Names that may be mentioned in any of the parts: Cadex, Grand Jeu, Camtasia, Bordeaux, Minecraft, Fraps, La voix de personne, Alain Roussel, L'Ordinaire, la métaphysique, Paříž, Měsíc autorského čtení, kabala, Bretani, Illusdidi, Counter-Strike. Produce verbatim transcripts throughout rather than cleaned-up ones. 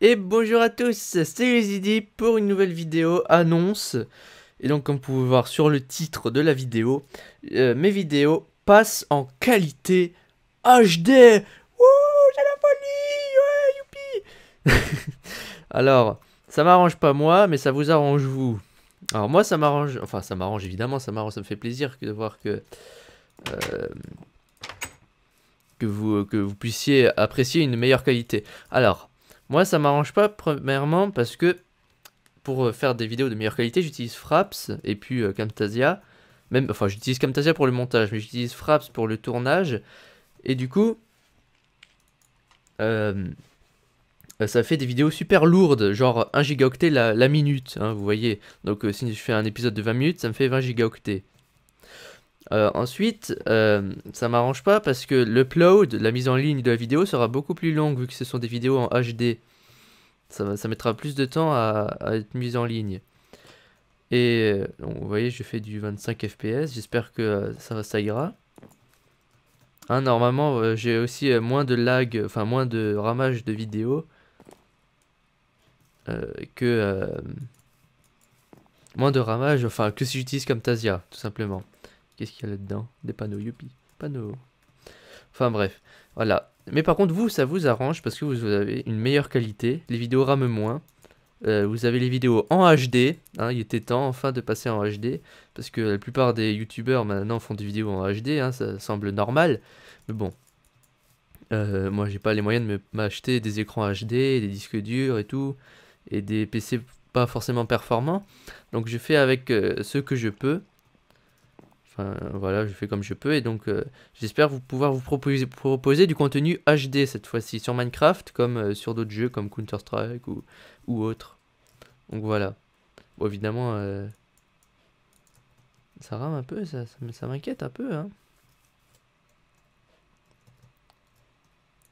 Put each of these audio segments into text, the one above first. Et bonjour à tous, c'est Illusdidi pour une nouvelle vidéo annonce. Et donc comme vous pouvez voir sur le titre de la vidéo, euh, mes vidéos passent en qualité H D. Ouh, j'ai la folie, ouais, youpi. Alors, ça m'arrange pas moi, mais ça vous arrange vous. Alors moi ça m'arrange, enfin ça m'arrange évidemment, ça m'arrange, ça me fait plaisir de voir que... Euh, que, vous, que vous puissiez apprécier une meilleure qualité. Alors... Moi ça m'arrange pas, premièrement parce que pour faire des vidéos de meilleure qualité j'utilise Fraps et puis euh, Camtasia. Même, enfin j'utilise Camtasia pour le montage mais j'utilise Fraps pour le tournage. Et du coup euh, ça fait des vidéos super lourdes, genre un gigaoctet la, la minute, hein, vous voyez. Donc euh, si je fais un épisode de vingt minutes ça me fait vingt gigaoctets. Euh, ensuite, euh, ça m'arrange pas parce que l'upload, la mise en ligne de la vidéo sera beaucoup plus longue vu que ce sont des vidéos en H D. Ça, ça mettra plus de temps à, à être mise en ligne. Et donc, vous voyez, je fais du vingt-cinq F P S, j'espère que euh, ça, ça ira. Hein, normalement, euh, j'ai aussi euh, moins de lag, enfin moins de ramage de vidéos euh, que... Euh, moins de ramage, enfin que si j'utilise Camtasia, tout simplement. Qu'est-ce qu'il y a là-dedans? Des panneaux, youpi. Panneaux. Enfin bref, voilà. Mais par contre, vous, ça vous arrange parce que vous avez une meilleure qualité. Les vidéos rament moins. Euh, vous avez les vidéos en H D. Hein, il était temps enfin de passer en H D. Parce que la plupart des youtubeurs maintenant font des vidéos en H D. Hein, ça semble normal. Mais bon. Euh, moi, j'ai pas les moyens de m'acheter des écrans H D, des disques durs et tout. Et des P C pas forcément performants. Donc je fais avec euh, ce que je peux. Voilà, je fais comme je peux et donc euh, j'espère vous pouvoir vous proposer, proposer du contenu H D cette fois-ci sur Minecraft comme euh, sur d'autres jeux comme Counter-Strike ou, ou autre. Donc voilà. Bon, évidemment, euh, ça rame un peu, ça, ça, ça m'inquiète un peu. Hein.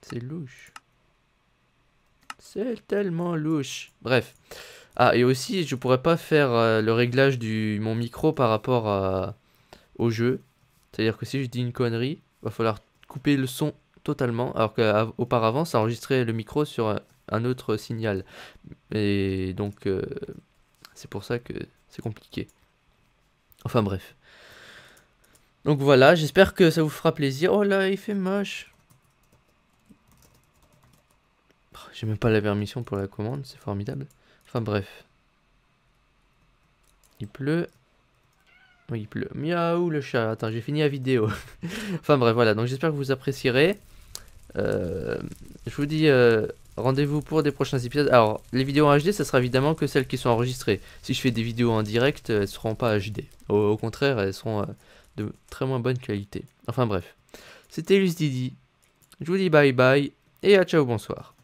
C'est louche. C'est tellement louche. Bref. Ah, et aussi, je pourrais pas faire euh, le réglage du mon micro par rapport à... au jeu, c'est-à-dire que si je dis une connerie, va falloir couper le son totalement, alors qu'auparavant ça enregistrait le micro sur un, un autre signal, et donc euh, c'est pour ça que c'est compliqué. Enfin bref. Donc voilà, j'espère que ça vous fera plaisir. Oh là, il fait moche. J'ai même pas la permission pour la commande, c'est formidable. Enfin bref. Il pleut. Oui, il pleut. Miaou le chat. Attends, j'ai fini la vidéo. Enfin bref, voilà. Donc j'espère que vous apprécierez. Euh, je vous dis euh, rendez-vous pour des prochains épisodes. Alors, les vidéos en H D, ça sera évidemment que celles qui sont enregistrées. Si je fais des vidéos en direct, elles ne seront pas H D. Au, au contraire, elles seront euh, de très moins bonne qualité. Enfin bref. C'était Illusdidi. Je vous dis bye bye et à ciao, bonsoir.